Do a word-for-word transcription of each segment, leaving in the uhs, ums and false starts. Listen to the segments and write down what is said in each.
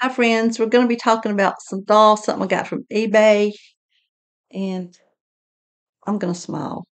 Hi friends, we're going to be talking about some dolls, something I got from eBay, and I'm going to smile.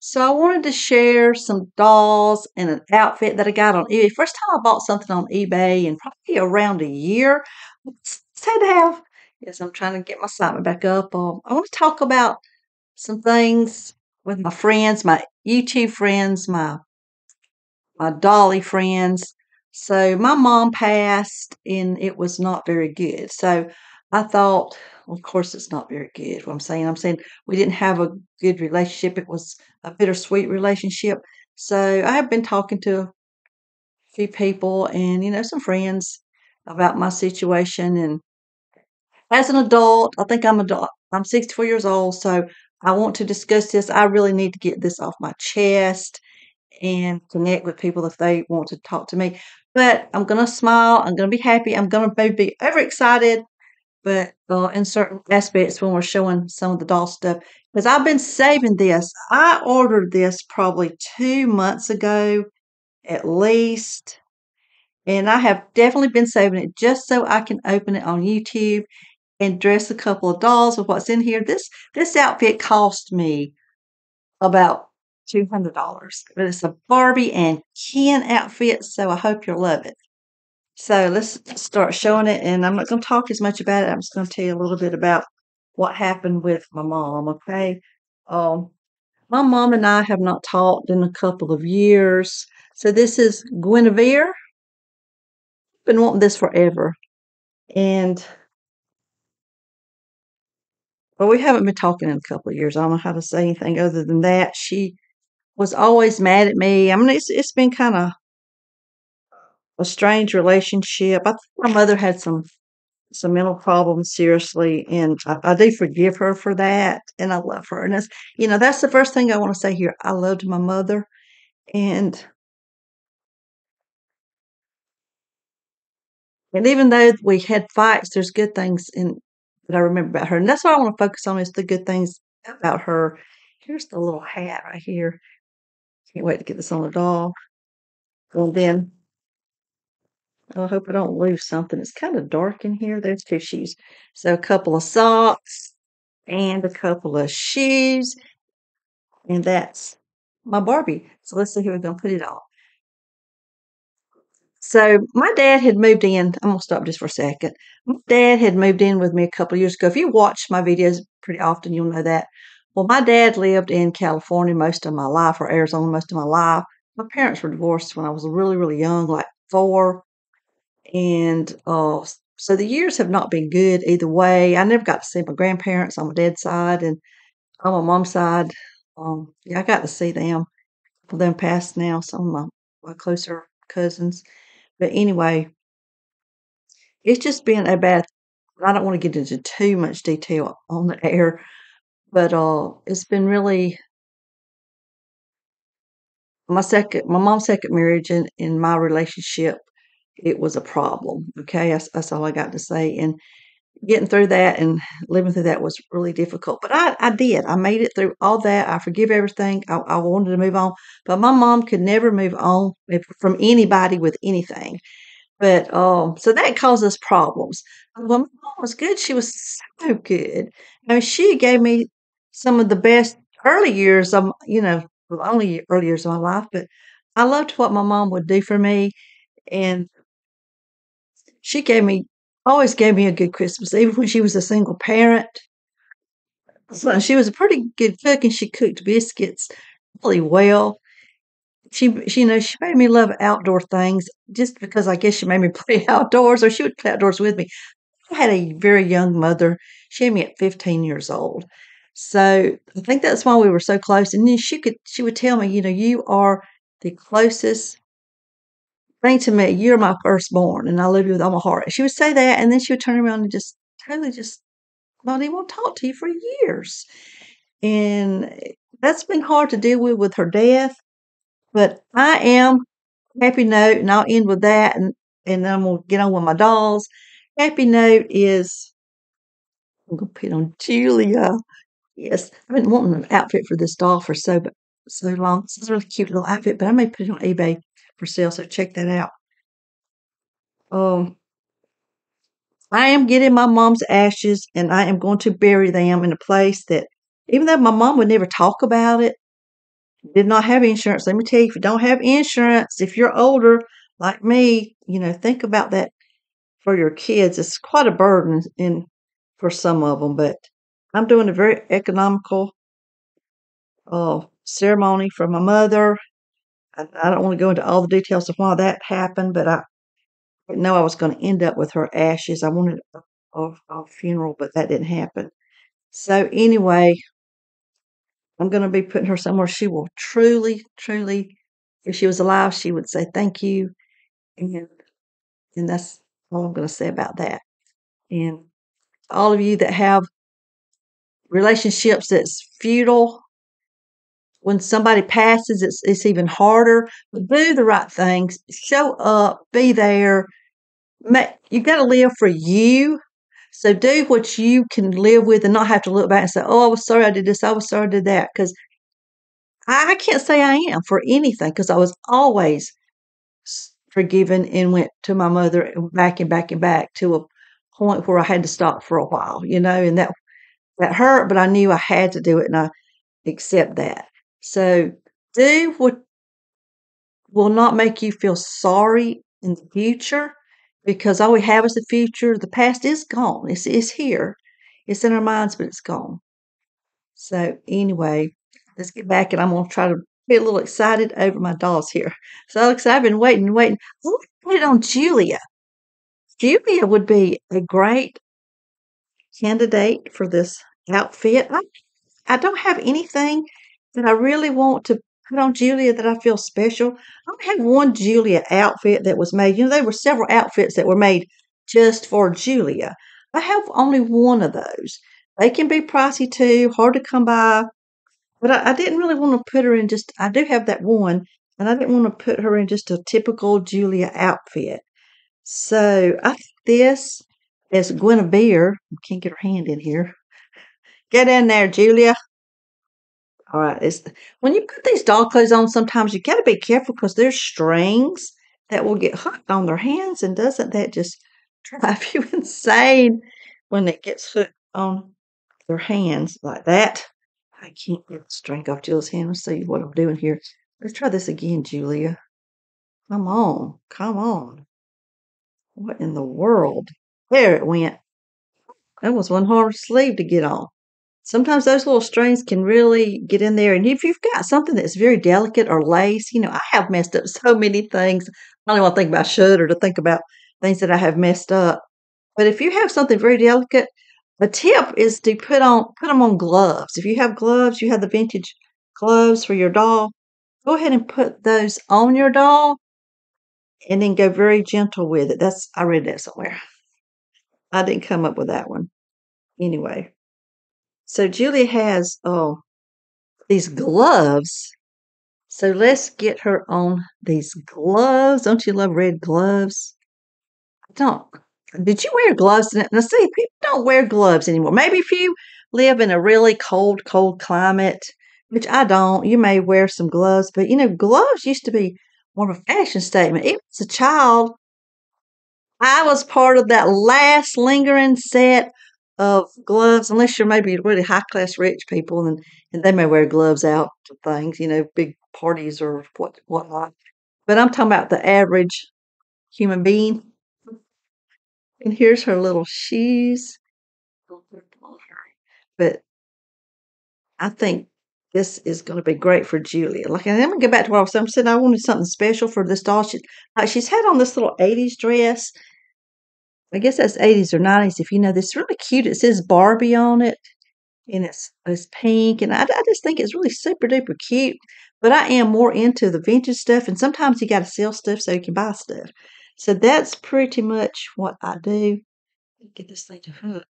So I wanted to share some dolls and an outfit that I got on eBay. First time I bought something on eBay in probably around a year. It's sad to have. Yes, I'm trying to get my excitement back up. Um, I want to talk about some things with my friends, my YouTube friends, my my dolly friends. So my mom passed and it was not very good. So I thought, well, of course it's not very good. What I'm saying, I'm saying we didn't have a good relationship. It was a bittersweet relationship. So I have been talking to a few people and, you know, some friends about my situation. And as an adult, I think I'm adult. I'm sixty-four years old. So I want to discuss this. I really need to get this off my chest and connect with people if they want to talk to me. But I'm going to smile. I'm going to be happy. I'm going to maybe be overexcited. But uh, in certain aspects when we're showing some of the doll stuff. Because I've been saving this. I ordered this probably two months ago at least. And I have definitely been saving it just so I can open it on YouTube and dress a couple of dolls with what's in here. This, this outfit cost me about two hundred dollars. But it's a Barbie and Ken outfit, so I hope you'll love it. So let's start showing it, and I'm not going to talk as much about it. I'm just going to tell you a little bit about what happened with my mom, okay? Um, my mom and I have not talked in a couple of years. So this is Guinevere. I've been wanting this forever. And, well, we haven't been talking in a couple of years. I don't know how to say anything other than that. She was always mad at me. I mean, it's, it's been kind of a strange relationship. I think my mother had some some mental problems, seriously, and I, I do forgive her for that, and I love her. And that's, you know, that's the first thing I want to say here. I loved my mother, and and even though we had fights, there's good things in that I remember about her, and that's what I want to focus on is the good things about her. Here's the little hat right here. Can't wait to get this on the doll, and then. I hope I don't lose something. It's kind of dark in here. There's two shoes. So a couple of socks and a couple of shoes. And that's my Barbie. So let's see who we're going to put it on. So my dad had moved in. I'm going to stop just for a second. My dad had moved in with me a couple of years ago. If you watch my videos pretty often, you'll know that. Well, my dad lived in California most of my life, or Arizona most of my life. My parents were divorced when I was really, really young, like four. And uh, so the years have not been good either way. I never got to see my grandparents on my dad's side and on my mom's side. Um, yeah, I got to see them. Well, them passed now, some of my, my closer cousins. But anyway, it's just been a bad. I don't want to get into too much detail on the air, but uh, it's been really my second, my mom's second marriage, and in my relationship. It was a problem. Okay. That's, that's all I got to say. And getting through that and living through that was really difficult, but I, I did. I made it through all that. I forgive everything. I, I wanted to move on, but my mom could never move on from anybody with anything. But, um, so that caused us problems. When my mom was good, she was so good. I mean, she gave me some of the best early years. Um, you know, well, only early years of my life, but I loved what my mom would do for me. And she gave me, always gave me a good Christmas, even when she was a single parent. So she was a pretty good cook, and she cooked biscuits really well. She, she, you know, she made me love outdoor things just because I guess she made me play outdoors, or she would play outdoors with me. I had a very young mother. She had me at fifteen years old. So I think that's why we were so close. And then she could, she would tell me, you know, you are the closest thing to me, you're my firstborn, and I love you with all my heart. She would say that, and then she would turn around and just totally just not even want to talk to you for years. And that's been hard to deal with with her death. But I am happy note, and I'll end with that, and and I'm gonna get on with my dolls. Happy note is I'm gonna put on Julia. Yes, I've been wanting an outfit for this doll for so so long. This is a really cute little outfit, but I may put it on eBay for sale, so check that out. Um, I am getting my mom's ashes, and I am going to bury them in a place that, even though my mom would never talk about it, did not have insurance. Let me tell you, if you don't have insurance, if you're older like me, you know, think about that for your kids. It's quite a burden in for some of them, but I'm doing a very economical uh, ceremony for my mother. I, I don't want to go into all the details of why that happened, but I didn't know I was going to end up with her ashes. I wanted a, a, a funeral, but that didn't happen. So anyway, I'm going to be putting her somewhere she will truly, truly, if she was alive, she would say thank you. And, and that's all I'm going to say about that. And all of you that have relationships that's feudal, when somebody passes, it's, it's even harder. But do the right things. Show up. Be there. You've got to live for you. So do what you can live with and not have to look back and say, oh, I was sorry I did this. I was sorry I did that. Because I can't say I am for anything, because I was always forgiven and went to my mother and back and back and back to a point where I had to stop for a while, you know, and that, that hurt, but I knew I had to do it and I accept that. So do what will not make you feel sorry in the future. Because all we have is the future. The past is gone. It's, it's here. It's in our minds, but it's gone. So anyway, let's get back, and I'm going to try to be a little excited over my dolls here. So Alex, I've been waiting and waiting. Let's put it on Julia. Julia would be a great candidate for this outfit. I, I don't have anything that I really want to put on Julia that I feel special. I don't have one Julia outfit that was made. You know, there were several outfits that were made just for Julia. I have only one of those. They can be pricey too, hard to come by. But I, I didn't really want to put her in just, I do have that one, and I didn't want to put her in just a typical Julia outfit. So I think this is Guinevere. I can't get her hand in here. Get in there, Julia. All right, it's, when you put these doll clothes on, sometimes you got to be careful because there's strings that will get hooked on their hands, and doesn't that just drive you insane when it gets hooked on their hands like that? I can't get the string off Julia's hand. Let's see what I'm doing here. Let's try this again, Julia. Come on, come on. What in the world? There it went. That was one hard sleeve to get on. Sometimes those little strings can really get in there. And if you've got something that's very delicate or lace, you know, I have messed up so many things. I don't want to think about shudder to think about things that I have messed up. But if you have something very delicate, the tip is to put on, put them on gloves. If you have gloves, you have the vintage gloves for your doll, go ahead and put those on your doll and then go very gentle with it. That's, I read that somewhere. I didn't come up with that one. Anyway. So Julia has oh, these gloves. So let's get her on these gloves. Don't you love red gloves? I don't. Did you wear gloves? Now see, people don't wear gloves anymore. Maybe if you live in a really cold, cold climate, which I don't, you may wear some gloves. But, you know, gloves used to be more of a fashion statement. Even as a child, I was part of that last lingering set of gloves, unless you're maybe really high-class rich people, and, and they may wear gloves out to things, you know, big parties or what whatnot. But I'm talking about the average human being. And here's her little shoes. But I think this is going to be great for Julia. Like, and I'm going to go back to what I was saying. I said I wanted something special for this doll. She, like, she's had on this little eighties dress. I guess that's eighties or nineties, if you know this. It's really cute. It says Barbie on it, and it's, it's pink, and I, I just think it's really super-duper cute. But I am more into the vintage stuff, and sometimes you got to sell stuff so you can buy stuff. So that's pretty much what I do. Get this thing to hook.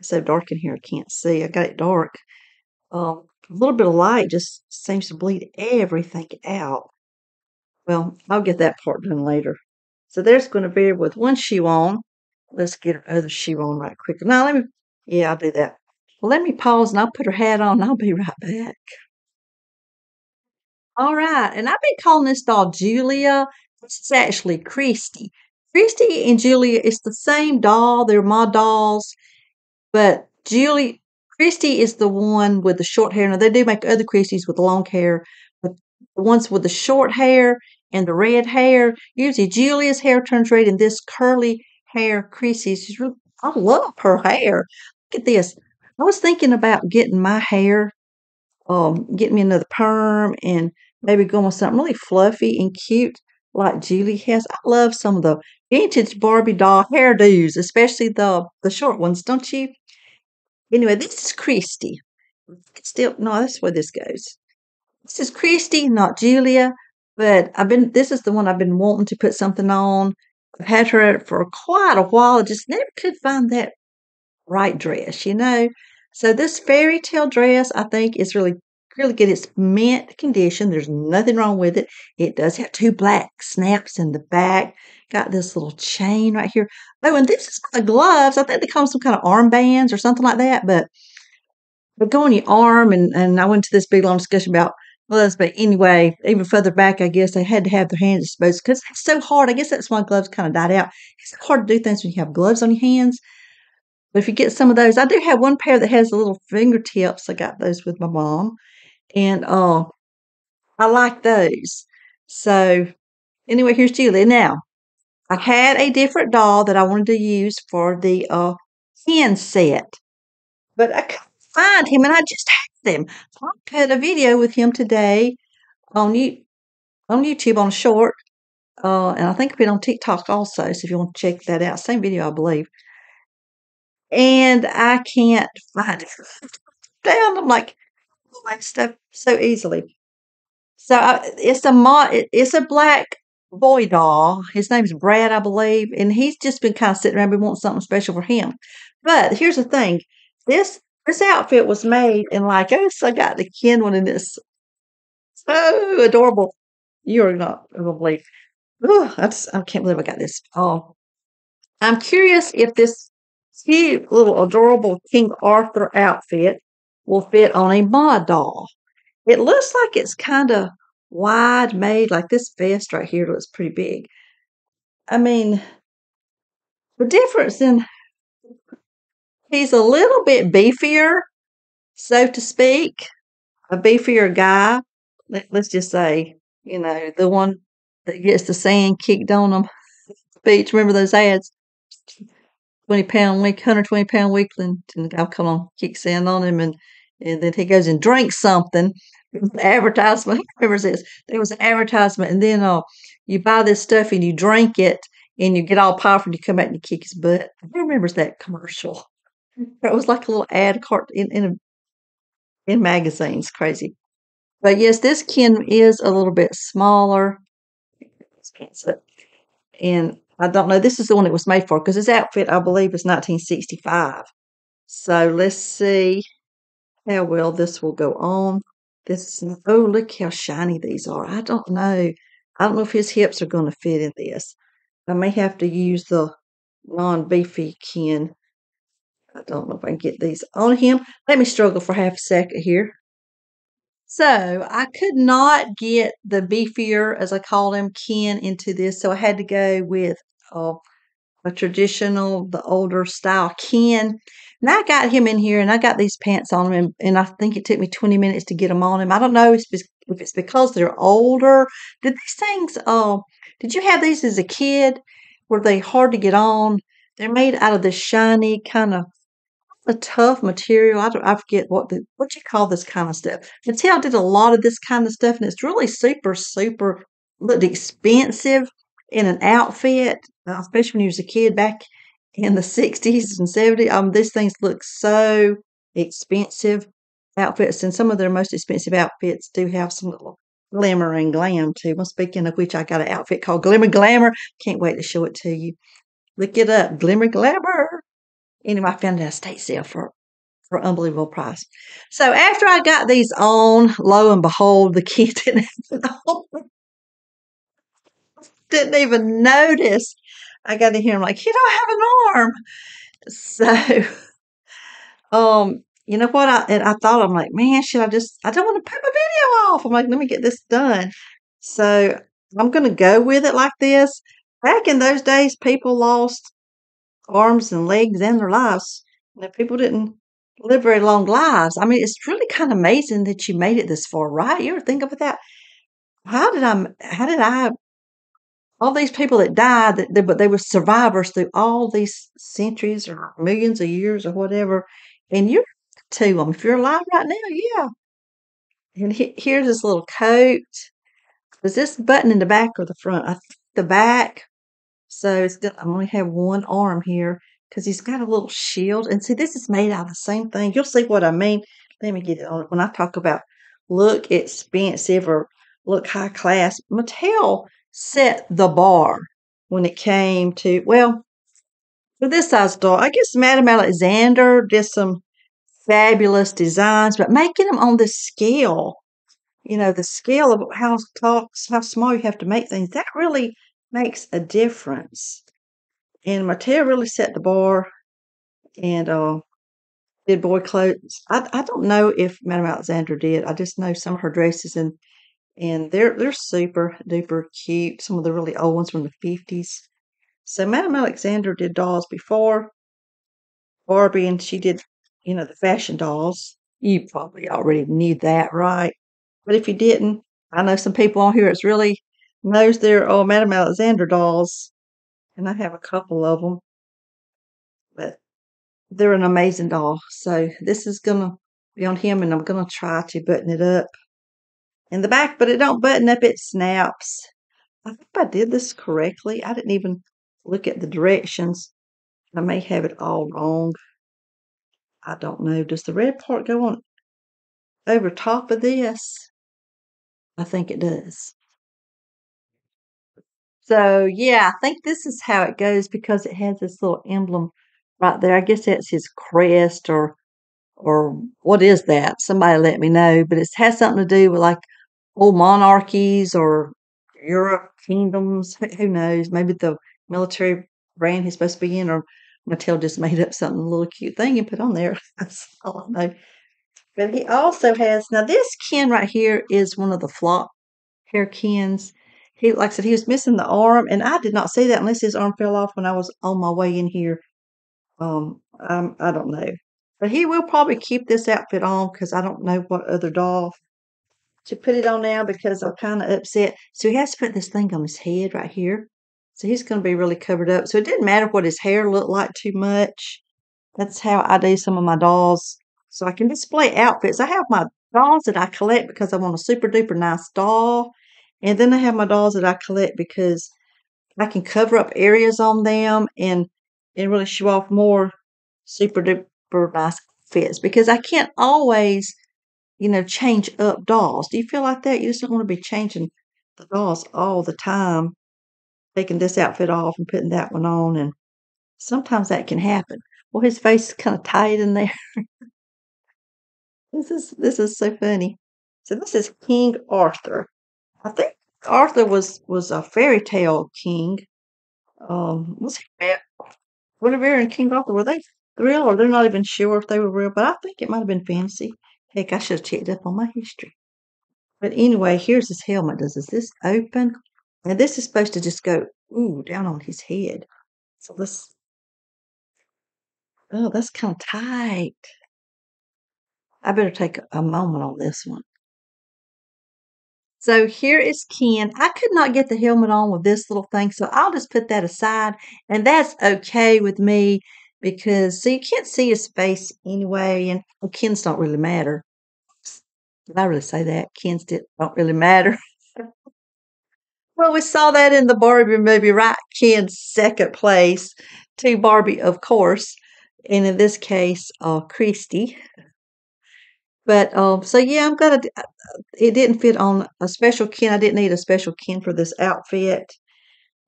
It's so dark in here, I can't see. I got it dark. Um, a little bit of light just seems to bleed everything out. Well, I'll get that part done later. So there's going to be with one shoe on. Let's get her other shoe on right quick. Now, let me, yeah, I'll do that. Well, let me pause and I'll put her hat on and I'll be right back. All right, and I've been calling this doll Julia. It's actually Christy. Christy and Julia is the same doll. They're my dolls, but Julia, Christy is the one with the short hair. Now, they do make other Christies with long hair, but the ones with the short hair and the red hair, usually Julia's hair turns red, and this curly hair, Christy's, she's really, I love her hair. Look at this. I was thinking about getting my hair, um, getting me another perm, and maybe going with something really fluffy and cute like Julie has. I love some of the vintage Barbie doll hairdos, especially the the short ones, don't you? Anyway, this is Christy. Still, no, that's where this goes. This is Christy, not Julia. But I've been. This is the one I've been wanting to put something on. I've had her for quite a while. I just never could find that right dress, you know. So this fairy tale dress, I think, is really, really good. It's mint condition. There's nothing wrong with it. It does have two black snaps in the back. Got this little chain right here. Oh, and this is the gloves. I think they come with some kind of armbands or something like that. But but go on your arm, and and I went to this big long discussion about. Gloves, but anyway, even further back, I guess they had to have their hands exposed because it's so hard. I guess that's why gloves kind of died out. It's hard to do things when you have gloves on your hands. But if you get some of those, I do have one pair that has the little fingertips. I got those with my mom, and uh, I like those. So anyway, here's Julia. Now, I had a different doll that I wanted to use for the uh, Ken set, but I couldn't find him, and I just them. I put a video with him today on you on YouTube on short, uh, and I think I've been on TikTok also. So if you want to check that out, same video I believe. And I can't find it down. I'm like, oh, my stuff so easily. So I, it's a mo it's a black boy doll. His name's Brad, I believe, and he's just been kind of sitting around. We want something special for him. But here's the thing: this. This outfit was made in like, oh, so I got the Ken one in this. So adorable. You're not going to believe. Ooh, I, just, I can't believe I got this. Oh, I'm curious if this cute little adorable King Arthur outfit will fit on a mod doll. It looks like it's kind of wide made, like this vest right here looks pretty big. I mean, the difference in... He's a little bit beefier, so to speak, a beefier guy. Let, let's just say, you know, the one that gets the sand kicked on him at the beach. Remember those ads? twenty pound week, one hundred twenty pound weakling. And the guy will come on, kick sand on him, and, and then he goes and drinks something. Advertisement. Who remembers this? There was an advertisement, and then uh, you buy this stuff and you drink it, and you get all powerful, and you come out and you kick his butt. Who remembers that commercial? It was like a little ad cart in in, a, in magazines. Crazy. But yes, this Ken is a little bit smaller. And I don't know. This is the one it was made for because his outfit, I believe, is nineteen sixty-five. So let's see how well this will go on. This is, oh, look how shiny these are. I don't know. I don't know if his hips are going to fit in this. I may have to use the non-beefy Ken. I don't know if I can get these on him. Let me struggle for half a second here. So I could not get the beefier, as I call him, Ken, into this. So I had to go with uh, a traditional, the older style Ken. And I got him in here, and I got these pants on him, and, and I think it took me twenty minutes to get them on him. I don't know if it's because they're older. Did these things, uh, did you have these as a kid? Were they hard to get on? They're made out of this shiny kind of a tough material. I, don't, I forget what the, what you call this kind of stuff. Mattel did a lot of this kind of stuff, and it's really super, super looked expensive in an outfit, especially when you was a kid back in the sixties and seventies. Um, these things look so expensive outfits, and some of their most expensive outfits do have some little glimmer and glam too. Well, speaking of which, I got an outfit called Glimmer Glamour. Can't wait to show it to you. Look it up, Glimmer Glamour. Anyway, I found it at a state sale for, for an unbelievable price. So after I got these on, lo and behold, the kid didn't, didn't even notice. I got in here, I'm like, you don't have an arm. So, um, you know what? I, and I thought, I'm like, man, should I just, I don't want to put my video off. I'm like, let me get this done. So I'm going to go with it like this. Back in those days, people lost arms and legs and their lives. You know, people didn't live very long lives. I mean, it's really kind of amazing that you made it this far, right? You ever think about that? How did I, how did I, all these people that died, that they, but they were survivors through all these centuries or millions of years or whatever. And you're to them. If you're alive right now, yeah. And he, here's this little coat. Is this button in the back or the front? I think the back. So it's good. I only have one arm here because he's got a little shield. And see, this is made out of the same thing. You'll see what I mean. Let me get it on. When I talk about look expensive or look high class, Mattel set the bar when it came to, well, for this size doll. I guess Madame Alexander did some fabulous designs, but making them on this scale, you know, the scale of how tall, how small you have to make things, that really makes a difference. And Mattel really set the bar and uh, did boy clothes. I, I don't know if Madame Alexander did. I just know some of her dresses, and and they're they're super duper cute. Some of the really old ones from the fifties. So Madame Alexander did dolls before Barbie, and she did, you know, the fashion dolls. You probably already knew that, right? But if you didn't, I know some people on here that's really knows their old Madame Alexander dolls, and I have a couple of them. But they're an amazing doll. So this is gonna be on him, and I'm gonna try to button it up in the back, but it don't button up; it snaps. I think I did this correctly. I didn't even look at the directions. I may have it all wrong. I don't know. Does the red part go on over top of this? I think it does. So, yeah, I think this is how it goes because it has this little emblem right there. I guess that's his crest or or what is that? Somebody let me know. But it has something to do with like old monarchies or Europe kingdoms. Who knows? Maybe the military brand he's supposed to be in, or Mattel just made up something, a little cute thing and put on there. That's all I know. But he also has, now this Ken right here is one of the flop hair Kens. He, like I said, he was missing the arm, and I did not see that unless his arm fell off when I was on my way in here. Um, I'm, I don't know. But he will probably keep this outfit on because I don't know what other doll to put it on now because I'm kind of upset. So he has to put this thing on his head right here. So he's going to be really covered up. So it didn't matter what his hair looked like too much. That's how I do some of my dolls. So I can display outfits. I have my dolls that I collect because I want a super duper nice doll. And then I have my dolls that I collect because I can cover up areas on them and, and really show off more super duper nice outfits because I can't always, you know, change up dolls. Do you feel like that? You just don't want to be changing the dolls all the time, taking this outfit off and putting that one on, and sometimes that can happen. Well, his face is kind of tight in there. this is this is so funny. So this is King Arthur. I think Arthur was was a fairy tale king. Um, was he Guinevere and King Arthur, were they real, or they're not even sure if they were real? But I think it might have been fantasy. Heck, I should have checked up on my history. But anyway, here's his helmet. Does this open? Now, this is supposed to just go, ooh, down on his head. So this, oh, that's kind of tight. I better take a moment on this one. So here is Ken. I could not get the helmet on with this little thing, so I'll just put that aside. And that's okay with me because, see, you can't see his face anyway. And well, Ken's don't really matter. Did I really say that? Ken's don't really matter. Well, we saw that in the Barbie movie, right? Ken's second place to Barbie, of course, and in this case, uh, Christy. But um, so yeah, I'm gonna. It didn't fit on a special Ken. I didn't need a special Ken for this outfit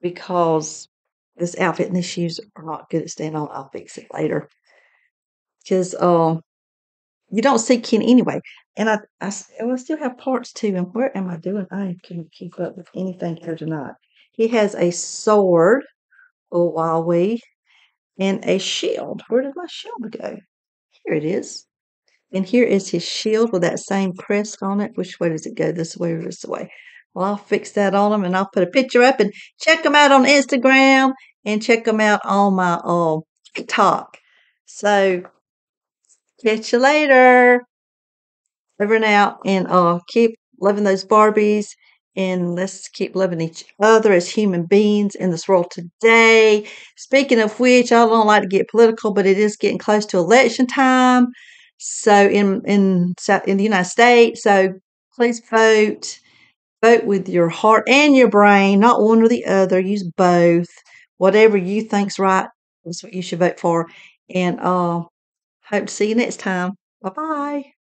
because this outfit and these shoes are not good at staying on. I'll fix it later because um, you don't see Ken anyway. And I, I, I still have parts to him. Where am I doing? I can't keep up with anything here tonight. He has a sword, oh, while we, and a shield. Where did my shield go? Here it is. And here is his shield with that same crest on it. Which way does it go? This way or this way? Well, I'll fix that on him, and I'll put a picture up, and check them out on Instagram, and check them out on my um, TikTok. So, catch you later. Over and out, and uh, keep loving those Barbies, and let's keep loving each other as human beings in this world today. Speaking of which, I don't like to get political, but it is getting close to election time. So in in in the United States, so please vote. Vote with your heart and your brain, not one or the other. Use both. Whatever you think's right, that's what you should vote for. And uh, hope to see you next time. Bye bye.